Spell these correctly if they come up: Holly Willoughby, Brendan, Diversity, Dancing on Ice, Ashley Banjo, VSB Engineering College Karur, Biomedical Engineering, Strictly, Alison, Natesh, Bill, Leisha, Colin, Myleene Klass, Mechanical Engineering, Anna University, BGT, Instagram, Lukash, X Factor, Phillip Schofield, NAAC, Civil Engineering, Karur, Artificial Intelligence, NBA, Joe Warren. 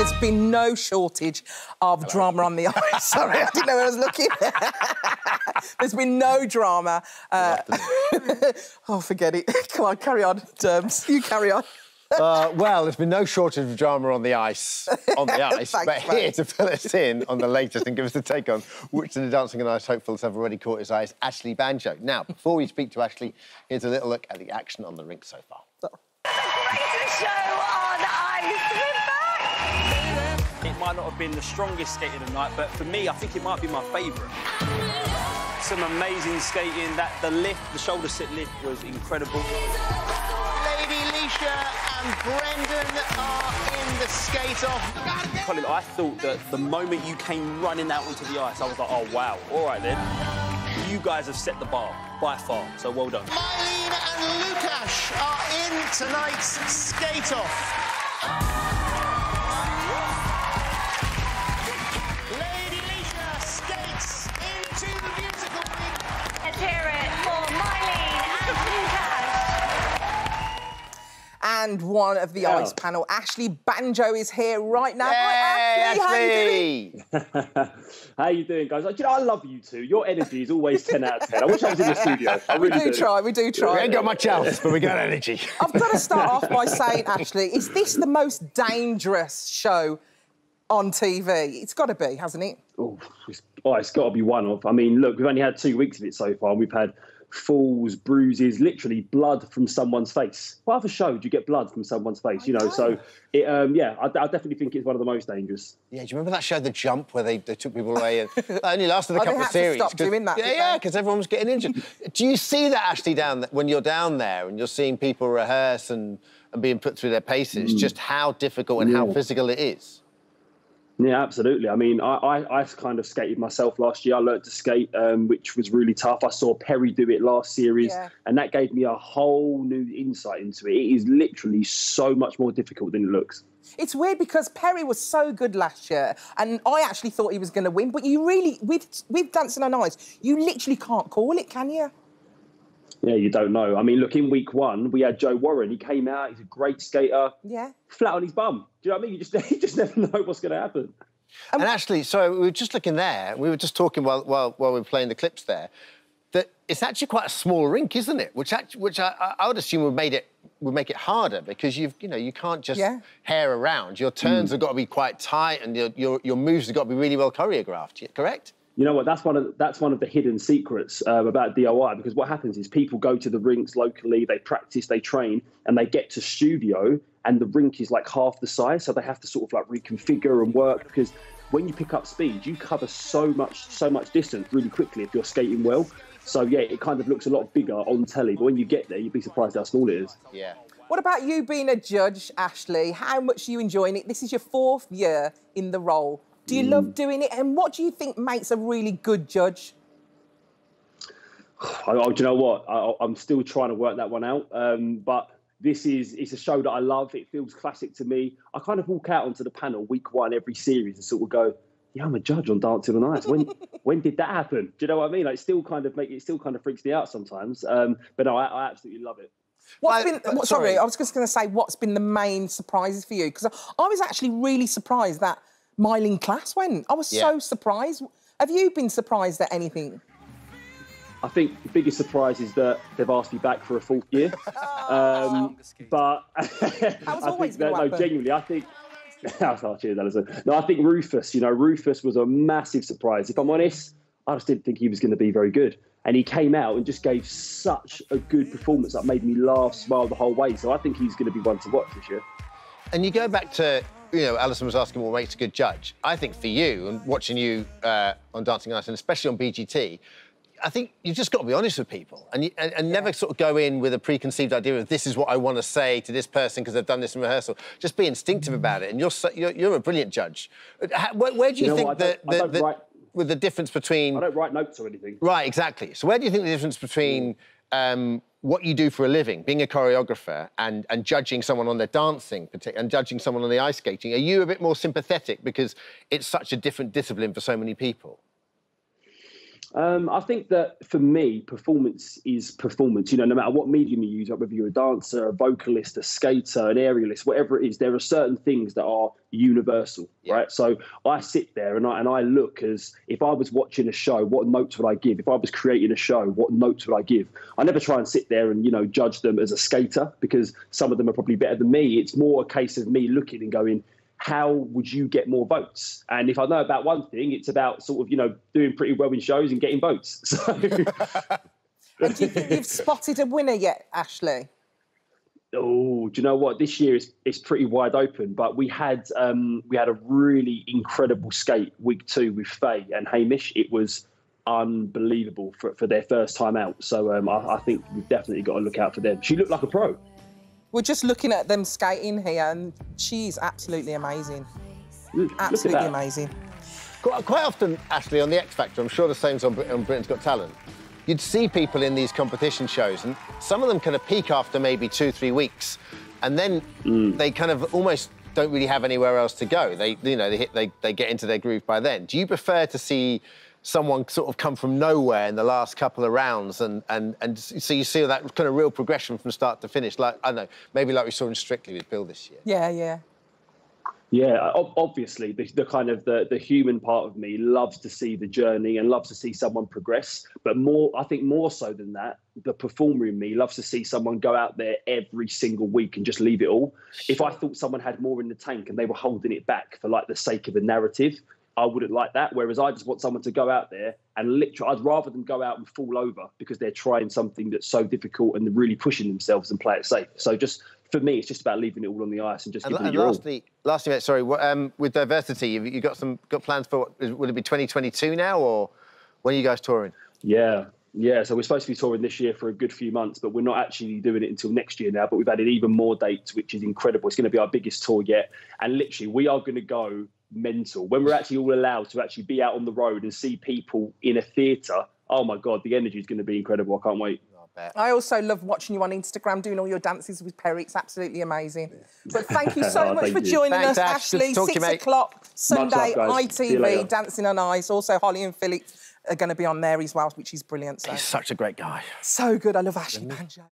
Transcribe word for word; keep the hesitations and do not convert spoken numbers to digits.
there's been no shortage of Hello. drama on the ice. Sorry, I didn't know where I was looking. There's been no drama. Uh, oh, forget it. Come on, carry on, Terms. You carry on. Uh, well, there's been no shortage of drama on the ice, on the ice, Thanks, but mate. here to fill us in on the latest and give us a take on which of the Dancing on Ice hopefuls have already caught his eyes, Ashley Banjo. Now, before we speak to Ashley, here's a little look at the action on the rink so far. The greatest show on ice! We're back! It might not have been the strongest skate of the night, but for me, I think it might be my favourite. Some amazing skating. That the lift, the shoulder sit lift, was incredible. Leisha and Brendan are in the skate-off. Colin, I thought that the moment you came running out onto the ice, I was like, oh, wow, all right, then. You guys have set the bar by far, so well done. Myleene and Lukash are in tonight's skate-off. Lady Leisha skates into the musical week. Let's hear it for Myleene and Lukash. And one of the yeah. ice panel, Ashley Banjo, is here right now. Hey, Hi, Ashley, Ashley. How are you doing? How you doing, guys? Like, do you know, I love you two. Your energy is always ten out of ten. I wish I was in the studio. I really we do, do try, we do try. We ain't got much else, but we got energy. I've got to start off by saying, Ashley, is this the most dangerous show on T V? It's got to be, hasn't it? Ooh, it's, oh, it's got to be one of. I mean, look, we've only had two weeks of it so far. We've had falls, bruises, literally blood from someone's face. What other show do you get blood from someone's face? I you know, know, so it, um, yeah, I, I definitely think it's one of the most dangerous. Yeah, do you remember that show, The Jump, where they, they took people away? And that only lasted a oh, couple of series. Stop doing that, yeah, yeah, because everyone was getting injured. Do you see that, Ashley, down when you're down there and you're seeing people rehearse and, and being put through their paces? Mm. Just how difficult and yeah. how physical it is. Yeah, absolutely. I mean, I, I, I kind of skated myself last year. I learned to skate, um, which was really tough. I saw Perry do it last series, yeah. and that gave me a whole new insight into it. It is literally so much more difficult than it looks. It's weird because Perry was so good last year, and I actually thought he was going to win, but you really, with, with Dancing on Ice, you literally can't call it, can you? Yeah, you don't know. I mean, look, in week one, we had Joe Warren. He came out, he's a great skater. Yeah. Flat on his bum. Do you know what I mean? You just, you just never know what's going to happen. And, and actually, so we were just looking there, we were just talking while, while, while we were playing the clips there, that it's actually quite a small rink, isn't it? Which act, which I, I would assume would, made it, would make it harder because, you've you know, you can't just yeah. hair around. Your turns mm. have got to be quite tight and your, your, your moves have got to be really well choreographed, correct? You know what, that's one of, that's one of the hidden secrets um, about D I Y, because what happens is people go to the rinks locally, they practice, they train, and they get to studio, and the rink is like half the size, so they have to sort of like reconfigure and work, because when you pick up speed, you cover so much, so much distance really quickly if you're skating well. So yeah, it kind of looks a lot bigger on telly, but when you get there, you'd be surprised how small it is. Yeah. What about you being a judge, Ashley? How much are you enjoying it? This is your fourth year in the role. Do you love doing it? And what do you think makes a really good judge? I, I, do you know what? I, I'm still trying to work that one out. Um, but this is it's a show that I love. It feels classic to me. I kind of walk out onto the panel week one every series and sort of go, yeah, I'm a judge on Dancing on Ice. When when did that happen? Do you know what I mean? Like, still kind of make it still kind of freaks me out sometimes. Um, but no, I, I absolutely love it. What's well, been, what, sorry, I was just going to say, what's been the main surprises for you? Because I, I was actually really surprised that Myleene Klass went. I was yeah. so surprised. Have you been surprised at anything? I think the biggest surprise is that they've asked me back for a fourth year. um, but I think that, no, genuinely, I think. oh, cheers, Alison. No, I think Rufus. You know, Rufus was a massive surprise. If I'm honest, I just didn't think he was going to be very good, and he came out and just gave such a good performance that made me laugh, smile the whole way. So I think he's going to be one to watch this year. And you go back to. You know, Alison was asking what makes a good judge. I think for you, and watching you uh, on Dancing on Ice, and especially on B G T, I think you've just got to be honest with people and, you, and, and yeah. never sort of go in with a preconceived idea of this is what I want to say to this person because I've done this in rehearsal. Just be instinctive about it, and you're so, you're, you're a brilliant judge. How, where, where do you, you know think that the, the, write... with the difference between... I don't write notes or anything. Right, exactly. So where do you think the difference between... Um, what you do for a living, being a choreographer and, and judging someone on their dancing and judging someone on the ice skating, are you a bit more sympathetic because it's such a different discipline for so many people? Um, I think that for me, performance is performance. You know, no matter what medium you use, whether you're a dancer, a vocalist, a skater, an aerialist, whatever it is, there are certain things that are universal, yeah. right? So I sit there and I, and I look as if I was watching a show, what notes would I give? If I was creating a show, what notes would I give? I never try and sit there and, you know, judge them as a skater because some of them are probably better than me. It's more a case of me looking and going, how would you get more votes? And if I know about one thing, it's about sort of, you know, doing pretty well in shows and getting votes. So. And do you think you've spotted a winner yet, Ashley? Oh, do you know what? This year is it's pretty wide open, but we had um, we had a really incredible skate week two with Faye and Hamish. It was unbelievable for, for their first time out. So um, I, I think we've definitely got to look out for them. She looked like a pro. We're just looking at them skating here, and she's absolutely amazing. Absolutely amazing. Quite, quite often, Ashley, on the X Factor, I'm sure the same's on, on Britain's Got Talent, you'd see people in these competition shows, and some of them kind of peak after maybe two, three weeks, and then mm. they kind of almost don't really have anywhere else to go. They, you know, they, hit, they, they get into their groove by then. Do you prefer to see someone sort of come from nowhere in the last couple of rounds, and, and, and so you see that kind of real progression from start to finish, like, I don't know, maybe like we saw in Strictly with Bill this year? Yeah, yeah. Yeah, obviously, the, the kind of the, the human part of me loves to see the journey and loves to see someone progress. But more, I think more so than that, the performer in me loves to see someone go out there every single week and just leave it all. Sure. If I thought someone had more in the tank and they were holding it back for, like, the sake of a narrative, I wouldn't like that, whereas I just want someone to go out there and literally, I'd rather them go out and fall over because they're trying something that's so difficult and they're really pushing themselves and play it safe. So just, for me, it's just about leaving it all on the ice and just and giving and it your lastly, all. Lastly, mate, sorry, what, um, with Diversity, you've you got some got plans for, what, would it be twenty twenty-two now, or when are you guys touring? Yeah, yeah, so we're supposed to be touring this year for a good few months, but we're not actually doing it until next year now, but we've added even more dates, which is incredible. It's going to be our biggest tour yet, and literally, we are going to go mental when we're actually all allowed to actually be out on the road and see people in a theatre. Oh my god, the energy is going to be incredible. I can't wait. I also love watching you on Instagram doing all your dances with Perry. It's absolutely amazing. Yeah. But thank you so oh, much for joining Thanks, us, Ash. Ashley. six o'clock Sunday, I T V, Dancing on Ice. Also, Holly and Phillip are going to be on there as well, which is brilliant. So. He's such a great guy. So good. I love Ashley Banjo.